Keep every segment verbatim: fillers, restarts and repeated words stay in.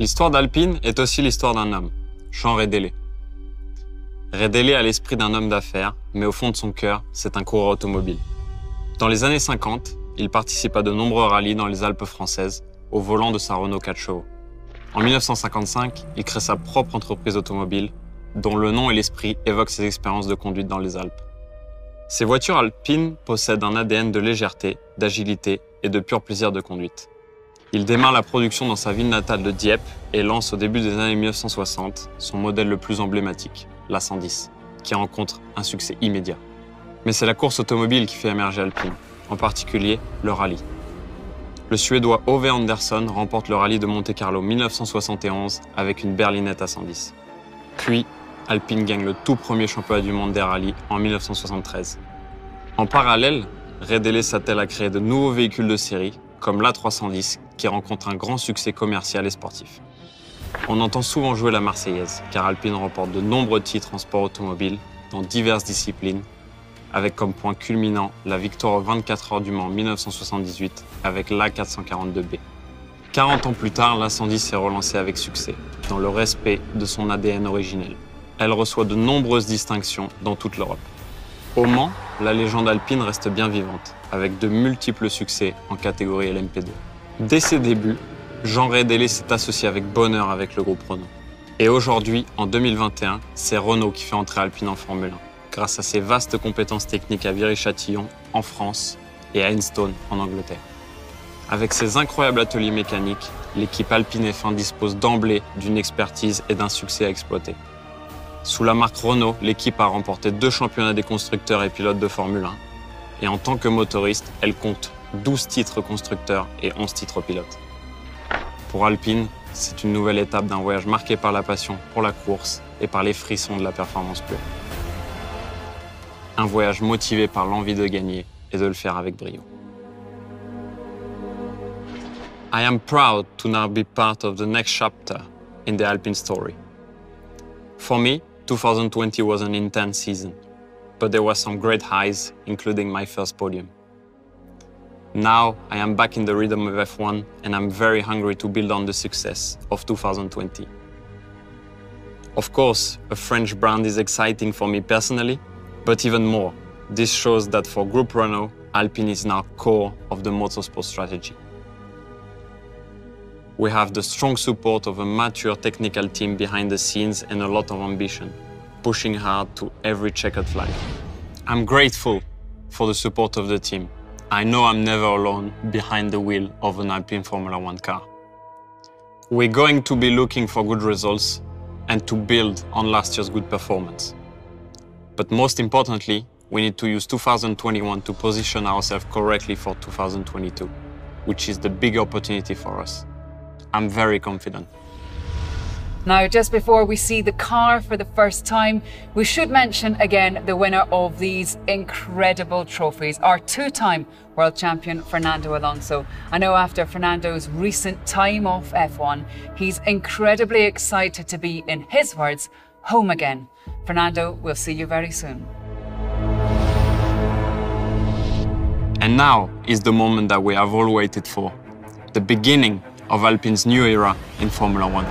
L'histoire d'Alpine est aussi l'histoire d'un homme, Jean Rédélé. Rédélé a l'esprit d'un homme d'affaires, mais au fond de son cœur, c'est un coureur automobile. Dans les années cinquante, il participe à de nombreux rallyes dans les Alpes françaises, au volant de sa Renault quatre chevaux. En mille neuf cent cinquante-cinq, il crée sa propre entreprise automobile, dont le nom et l'esprit évoquent ses expériences de conduite dans les Alpes. Ses voitures alpines possèdent un A D N de légèreté, d'agilité et de pur plaisir de conduite. Il démarre la production dans sa ville natale de Dieppe et lance au début des années mille neuf cent soixante son modèle le plus emblématique, l'A cent dix, qui rencontre un succès immédiat. Mais c'est la course automobile qui fait émerger Alpine, en particulier le rallye. Le Suédois Ove Andersson remporte le rallye de Monte-Carlo mille neuf cent soixante et onze avec une berlinette A cent dix. Puis, Alpine gagne le tout premier championnat du monde des rallyes en mille neuf cent soixante-treize. En parallèle, Rédélé s'attelle à créer de nouveaux véhicules de série, comme l'A trois cent dix, qui rencontre un grand succès commercial et sportif. On entend souvent jouer la Marseillaise, car Alpine remporte de nombreux titres en sport automobile, dans diverses disciplines, avec comme point culminant la victoire aux vingt-quatre heures du Mans mille neuf cent soixante-dix-huit avec l'A quatre cent quarante-deux B. quarante ans plus tard, l'A cent dix s'est relancée avec succès, dans le respect de son A D N originel. Elle reçoit de nombreuses distinctions dans toute l'Europe. Au Mans, la légende alpine reste bien vivante, avec de multiples succès en catégorie L M P deux. Dès ses débuts, Jean Rédélé s'est associé avec bonheur avec le groupe Renault. Et aujourd'hui, en deux mille vingt et un, c'est Renault qui fait entrer Alpine en Formule un, grâce à ses vastes compétences techniques à Viry-Châtillon, en France, et à Enstone, en Angleterre. Avec ses incroyables ateliers mécaniques, l'équipe Alpine F un dispose d'emblée d'une expertise et d'un succès à exploiter. Sous la marque Renault, l'équipe a remporté deux championnats des constructeurs et pilotes de Formule un, et en tant que motoriste, elle compte douze titres constructeurs et onze titres pilotes. Pour Alpine, c'est une nouvelle étape d'un voyage marqué par la passion pour la course et par les frissons de la performance pure. Un voyage motivé par l'envie de gagner et de le faire avec brio. I am proud to now be part of the next chapter in the Alpine story. For me, two thousand twenty was an intense season, but there were some great highs, including my first podium. Now I am back in the rhythm of F one and I'm very hungry to build on the success of two thousand twenty. Of course, a French brand is exciting for me personally, but even more, this shows that for Group Renault, Alpine is now core of the motorsport strategy. We have the strong support of a mature technical team behind the scenes and a lot of ambition, pushing hard to every checkered flag. I'm grateful for the support of the team. I know I'm never alone behind the wheel of an Alpine Formula one car. We're going to be looking for good results and to build on last year's good performance. But most importantly, we need to use two thousand twenty-one to position ourselves correctly for two thousand twenty-two, which is the big opportunity for us. I'm very confident. Now, just before we see the car for the first time, we should mention again the winner of these incredible trophies, our two-time world champion, Fernando Alonso. I know after Fernando's recent time off F one, he's incredibly excited to be, in his words, home again. Fernando, we'll see you very soon. And now is the moment that we have all waited for, the beginning of Alpine's new era in Formula one.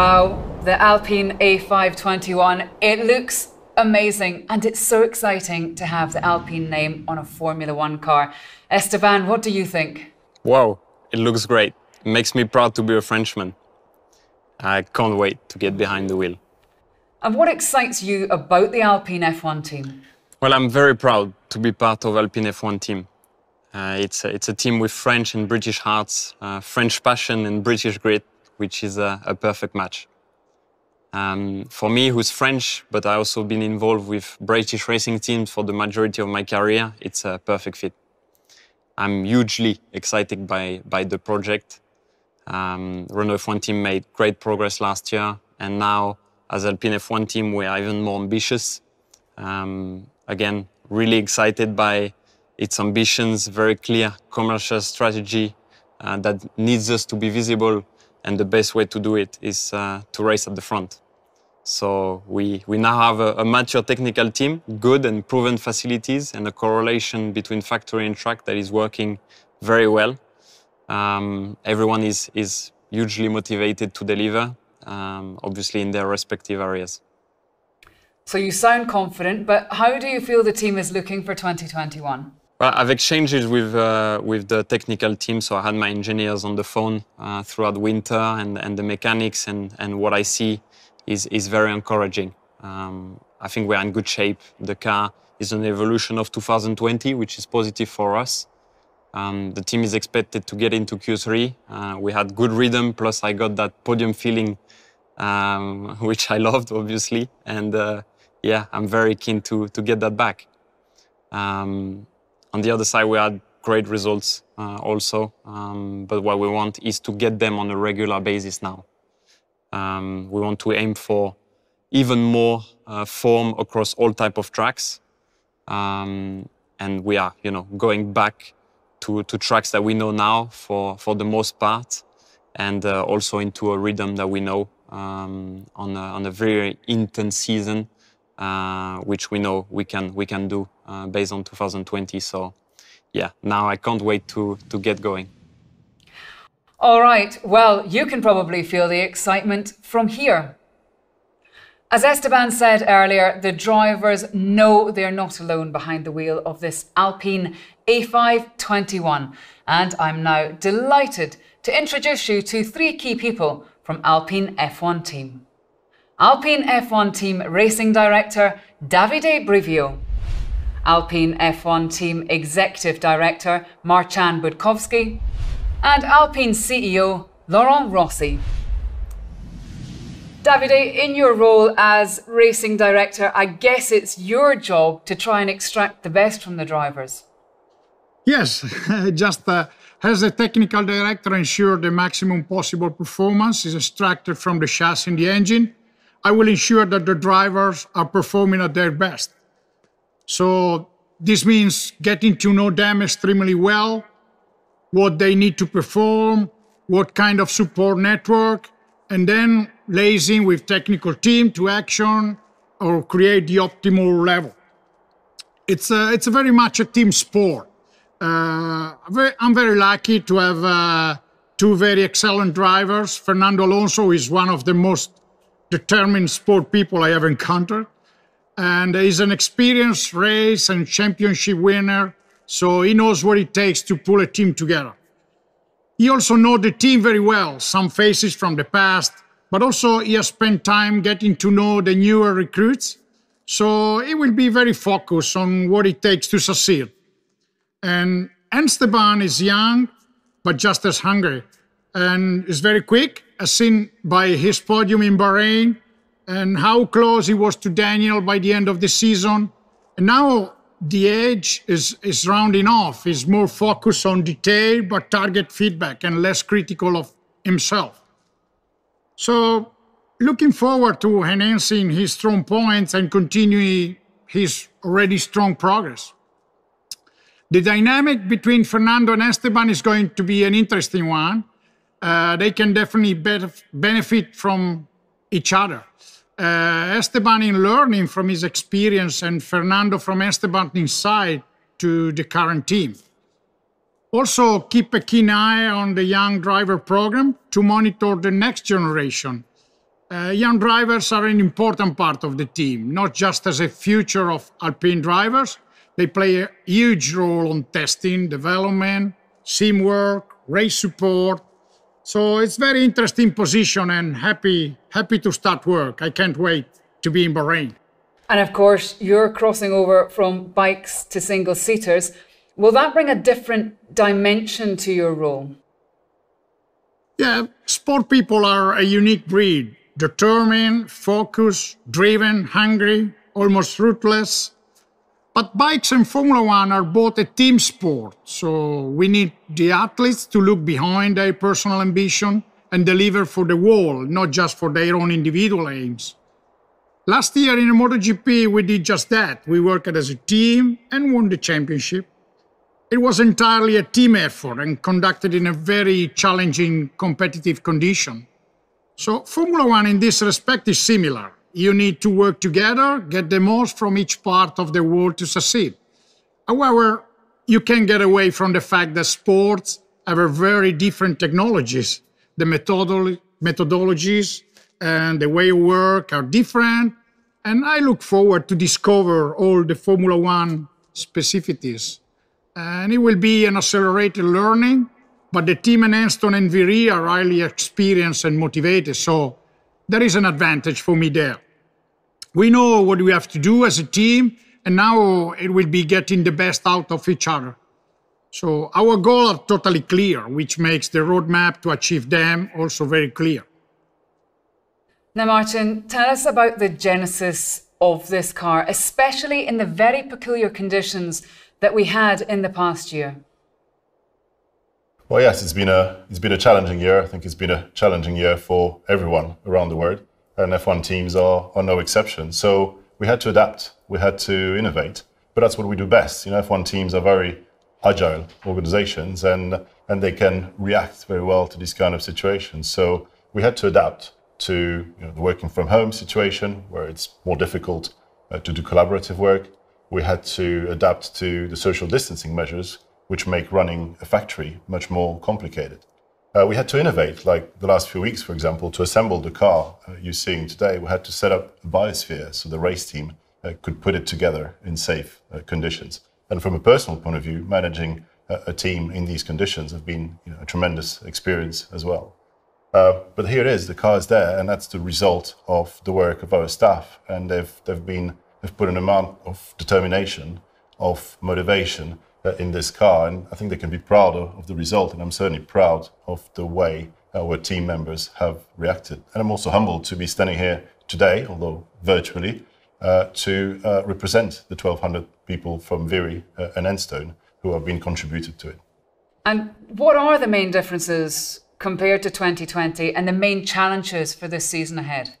Wow, the Alpine A five twenty-one, it looks amazing, and it's so exciting to have the Alpine name on a Formula One car. Esteban, what do you think? Wow, it looks great. It makes me proud to be a Frenchman. I can't wait to get behind the wheel. And what excites you about the Alpine F one team? Well, I'm very proud to be part of Alpine F one team. Uh, it's, a, it's a team with French and British hearts, uh, French passion and British grit, which is a, a perfect match. Um, for me, who's French, but I've also been involved with British racing teams for the majority of my career, it's a perfect fit. I'm hugely excited by, by the project. Um, Renault F one team made great progress last year, and now, as Alpine F one team, we are even more ambitious. Um, again, really excited by its ambitions, very clear commercial strategy uh, that needs us to be visible, and the best way to do it is uh, to race at the front. So we, we now have a, a mature technical team, good and proven facilities, and a correlation between factory and track that is working very well. Um, everyone is, is hugely motivated to deliver, um, obviously in their respective areas. So you sound confident, but how do you feel the team is looking for twenty twenty-one? Well, I've exchanged it with, uh, with the technical team, so I had my engineers on the phone uh, throughout winter, and, and the mechanics, and, and what I see is, is very encouraging. Um, I think we're in good shape. The car is an evolution of two thousand twenty, which is positive for us. Um, the team is expected to get into Q three. Uh, we had good rhythm, plus I got that podium feeling, um, which I loved, obviously. And uh, yeah, I'm very keen to, to get that back. Um, on the other side, we had great results uh, also, um, but what we want is to get them on a regular basis now. Um, we want to aim for even more uh, form across all type of tracks. Um, and we are, you know, going back to, to tracks that we know now for, for the most part, and uh, also into a rhythm that we know um, on, a, on a very intense season. Uh, which we know we can we can do uh, based on two thousand twenty. So yeah, now I can't wait to to get going. All right, well, you can probably feel the excitement from here. As Esteban said earlier, the drivers know they're not alone behind the wheel of this Alpine A five twenty-one. And I'm now delighted to introduce you to three key people from Alpine F one team. Alpine F one team racing director Davide Brivio, Alpine F one team executive director Marcin Budkowski, and Alpine C E O Laurent Rossi. Davide, in your role as racing director, I guess it's your job to try and extract the best from the drivers. Yes, just uh, as a technical director, ensure the maximum possible performance is extracted from the chassis and the engine. I will ensure that the drivers are performing at their best. So this means getting to know them extremely well, what they need to perform, what kind of support network, and then liaising with technical team to action or create the optimal level. It's a, it's a very much a team sport. Uh, I'm very lucky to have uh, two very excellent drivers. Fernando Alonso is one of the most determined sport people I have encountered, and he's an experienced race and championship winner, so he knows what it takes to pull a team together. He also knows the team very well, some faces from the past, but also he has spent time getting to know the newer recruits, so he will be very focused on what it takes to succeed. And Esteban is young, but just as hungry, and is very quick, as seen by his podium in Bahrain, and how close he was to Daniel by the end of the season. And now the age is, is rounding off. He's more focused on detail, but target feedback and less critical of himself. So looking forward to enhancing his strong points and continuing his already strong progress. The dynamic between Fernando and Esteban is going to be an interesting one. Uh, they can definitely be- benefit from each other. Uh, Esteban in learning from his experience, and Fernando from Esteban's insight to the current team. Also, keep a keen eye on the young driver program to monitor the next generation. Uh, young drivers are an important part of the team, not just as a future of Alpine drivers. They play a huge role on testing, development, teamwork, race support. So it's very interesting position, and happy, happy to start work. I can't wait to be in Bahrain. And of course, you're crossing over from bikes to single-seaters. Will that bring a different dimension to your role? Yeah, sport people are a unique breed. Determined, focused, driven, hungry, almost ruthless. But bikes and Formula One are both a team sport, so we need the athletes to look behind their personal ambition and deliver for the world, not just for their own individual aims. Last year in the MotoGP, we did just that. We worked as a team and won the championship. It was entirely a team effort and conducted in a very challenging competitive condition. So Formula One in this respect is similar. You need to work together, get the most from each part of the world to succeed. However, you can't get away from the fact that sports have very different technologies. The methodolo- methodologies and the way of work are different. And I look forward to discover all the Formula One specificities. And it will be an accelerated learning. But the team in Enstone and Viry are highly experienced and motivated, so there is an advantage for me there. We know what we have to do as a team, and now it will be getting the best out of each other. So our goals are totally clear, which makes the roadmap to achieve them also very clear. Now, Marcin, tell us about the genesis of this car, especially in the very peculiar conditions that we had in the past year. Well, yes, it's been a it's been a challenging year. I think it's been a challenging year for everyone around the world, and F one teams are, are no exception. So we had to adapt, we had to innovate, but that's what we do best. You know, F one teams are very agile organizations, and and they can react very well to these kind of situations. So we had to adapt to you know, the working from home situation, where it's more difficult uh, to do collaborative work. We had to adapt to the social distancing measures, which make running a factory much more complicated. Uh, we had to innovate, like the last few weeks, for example, to assemble the car uh, you're seeing today. We had to set up a biosphere so the race team uh, could put it together in safe uh, conditions. And from a personal point of view, managing uh, a team in these conditions have been you know, a tremendous experience as well. Uh, but here it is, the car is there, and that's the result of the work of our staff. And they've, they've, been, they've put an amount of determination, of motivation, in this car, and I think they can be proud of the result, and I'm certainly proud of the way our team members have reacted. And I'm also humbled to be standing here today, although virtually, uh, to uh, represent the twelve hundred people from Viry uh, and Enstone who have been contributed to it. And what are the main differences compared to twenty twenty and the main challenges for this season ahead?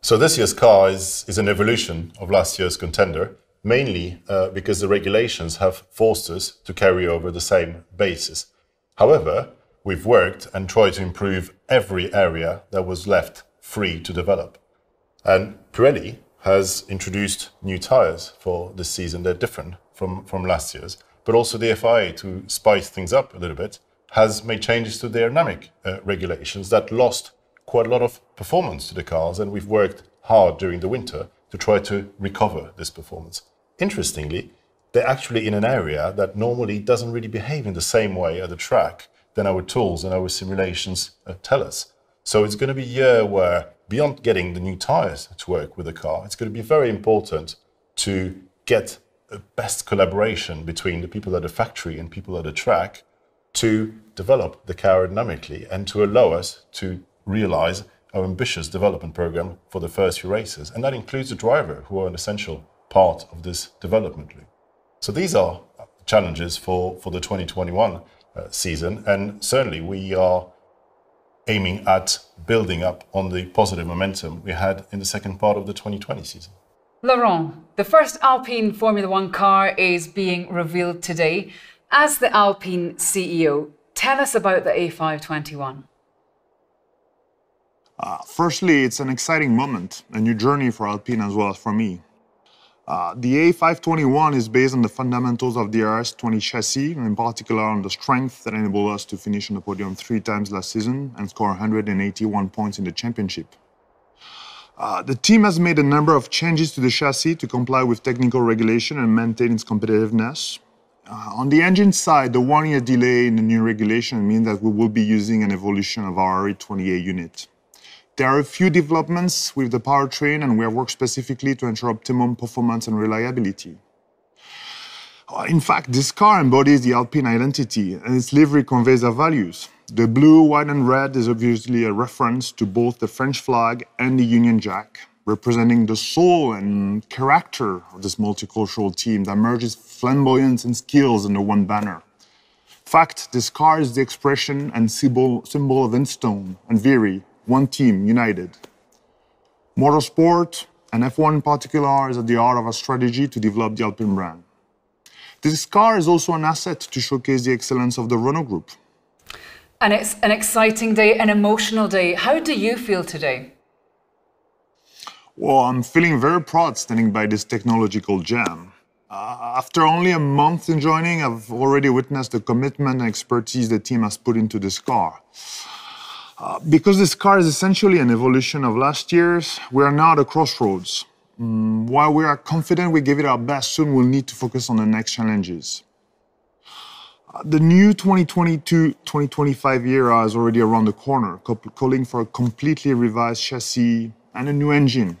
So this year's car is, is an evolution of last year's contender, mainly uh, because the regulations have forced us to carry over the same basis. However, we've worked and tried to improve every area that was left free to develop. And Pirelli has introduced new tyres for this season. They're different from, from last year's, but also the F I A, to spice things up a little bit, has made changes to the aerodynamic uh, regulations that lost quite a lot of performance to the cars, and we've worked hard during the winter to try to recover this performance. Interestingly, they're actually in an area that normally doesn't really behave in the same way at the track than our tools and our simulations tell us. So it's going to be a year where, beyond getting the new tyres to work with the car, it's going to be very important to get the best collaboration between the people at the factory and people at the track to develop the car aerodynamically and to allow us to realise our ambitious development program for the first few races. And that includes the driver, who are an essential part of this development loop. So these are challenges for, for the twenty twenty-one uh, season. And certainly we are aiming at building up on the positive momentum we had in the second part of the twenty twenty season. Laurent, the first Alpine Formula One car is being revealed today. As the Alpine C E O, tell us about the A five twenty-one. Uh, firstly, it's an exciting moment, a new journey for Alpine as well as for me. Uh, the A five twenty-one is based on the fundamentals of the R S twenty chassis, and in particular on the strength that enabled us to finish on the podium three times last season and score one hundred eighty-one points in the championship. Uh, the team has made a number of changes to the chassis to comply with technical regulation and maintain its competitiveness. Uh, on the engine side, the one-year delay in the new regulation means that we will be using an evolution of our R E twenty-eight unit. There are a few developments with the powertrain, and we have worked specifically to ensure optimum performance and reliability. In fact, this car embodies the Alpine identity, and its livery conveys our values. The blue, white and red is obviously a reference to both the French flag and the Union Jack, representing the soul and character of this multicultural team that merges flamboyance and skills under one banner. In fact, this car is the expression and symbol, symbol of Enstone and Viry. One team, united. Motorsport, and F one in particular, is at the heart of our strategy to develop the Alpine brand. This car is also an asset to showcase the excellence of the Renault Group. And it's an exciting day, an emotional day. How do you feel today? Well, I'm feeling very proud standing by this technological gem. Uh, after only a month in joining, I've already witnessed the commitment and expertise the team has put into this car. Uh, because this car is essentially an evolution of last year's, we are now at a crossroads. Um, while we are confident we give it our best, soon we'll need to focus on the next challenges. Uh, the new twenty twenty-two twenty twenty-five era is already around the corner, calling for a completely revised chassis and a new engine.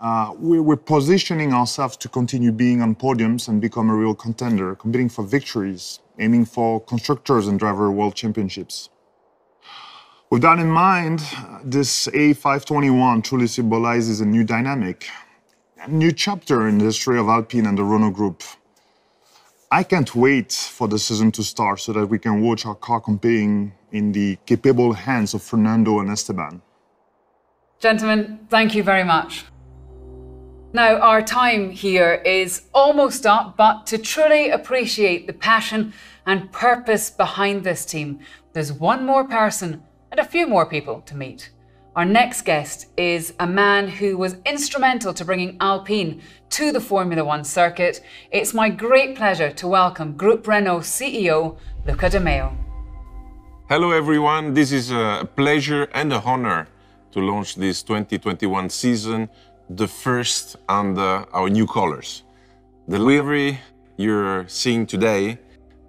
Uh, we, we're positioning ourselves to continue being on podiums and become a real contender, competing for victories, aiming for Constructors and Driver World Championships. With that in mind, this A five twenty-one truly symbolizes a new dynamic, a new chapter in the history of Alpine and the Renault Group. I can't wait for the season to start so that we can watch our car competing in the capable hands of Fernando and Esteban. Gentlemen, thank you very much. Now, our time here is almost up, but to truly appreciate the passion and purpose behind this team, there's one more person and a few more people to meet. Our next guest is a man who was instrumental to bringing Alpine to the Formula One circuit. It's my great pleasure to welcome Group Renault C E O, Luca De Meo. Hello everyone, this is a pleasure and an honor to launch this twenty twenty-one season, the first under our new colors. The livery you're seeing today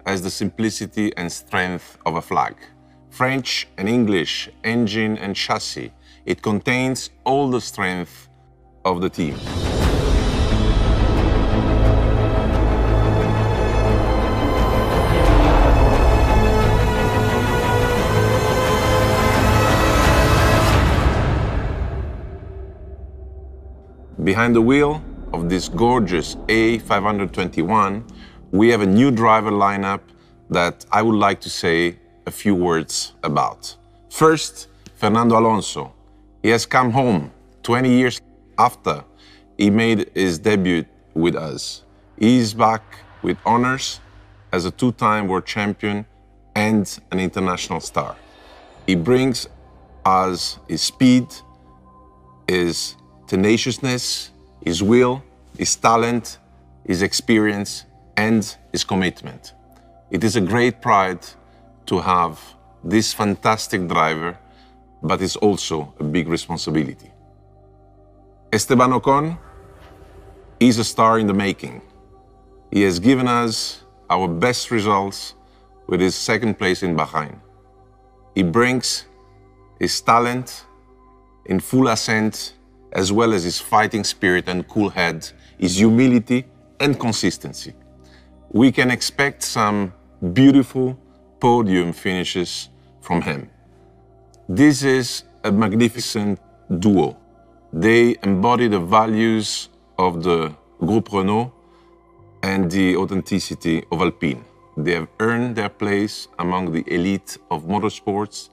has the simplicity and strength of a flag. French and English, engine and chassis. It contains all the strength of the team. Behind the wheel of this gorgeous A five twenty-one, we have a new driver lineup that I would like to say a few words about. First, Fernando Alonso. He has come home twenty years after he made his debut with us. He is back with honors as a two-time world champion and an international star. He brings us his speed, his tenaciousness, his will, his talent, his experience, and his commitment. It is a great pride to have this fantastic driver, but it's also a big responsibility. Esteban Ocon is a star in the making. He has given us our best results with his second place in Bahrain. He brings his talent in full ascent, as well as his fighting spirit and cool head, his humility and consistency. We can expect some beautiful podium finishes from him. This is a magnificent duo. They embody the values of the Group Renault and the authenticity of Alpine. They have earned their place among the elite of motorsports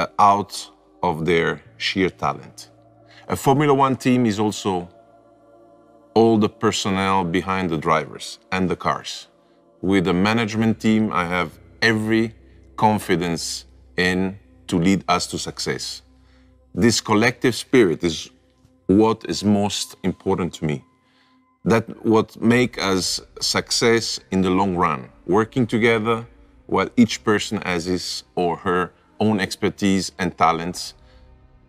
uh, out of their sheer talent. A Formula One team is also all the personnel behind the drivers and the cars. With the management team, I have every confidence in to lead us to success. This collective spirit is what is most important to me. That's what makes us success in the long run, working together while each person has his or her own expertise and talents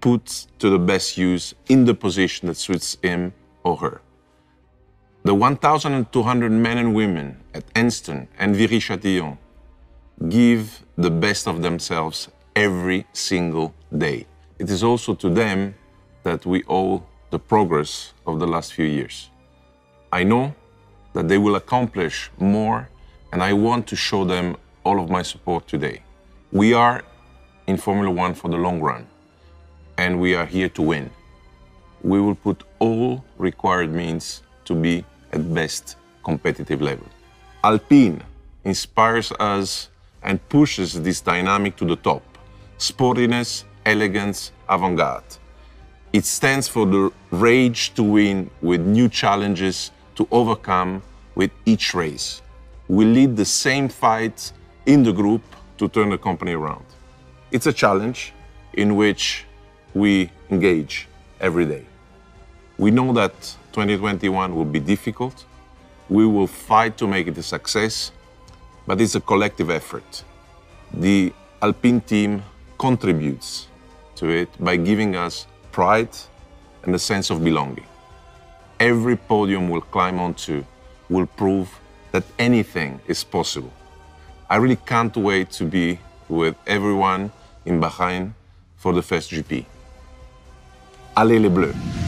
put to the best use in the position that suits him or her. The one thousand two hundred men and women at Enstone and Viry-Châtillon give the best of themselves every single day. It is also to them that we owe the progress of the last few years. I know that they will accomplish more, and I want to show them all of my support today. We are in Formula One for the long run, and we are here to win. We will put all required means to be at best competitive level. Alpine inspires us and pushes this dynamic to the top. Sportiness, elegance, avant-garde. It stands for the rage to win with new challenges to overcome with each race. We lead the same fight in the group to turn the company around. It's a challenge in which we engage every day. We know that twenty twenty-one will be difficult. We will fight to make it a success, but it's a collective effort. The Alpine team contributes to it by giving us pride and a sense of belonging. Every podium we'll climb onto will prove that anything is possible. I really can't wait to be with everyone in Bahrain for the first G P. Allez les Bleus!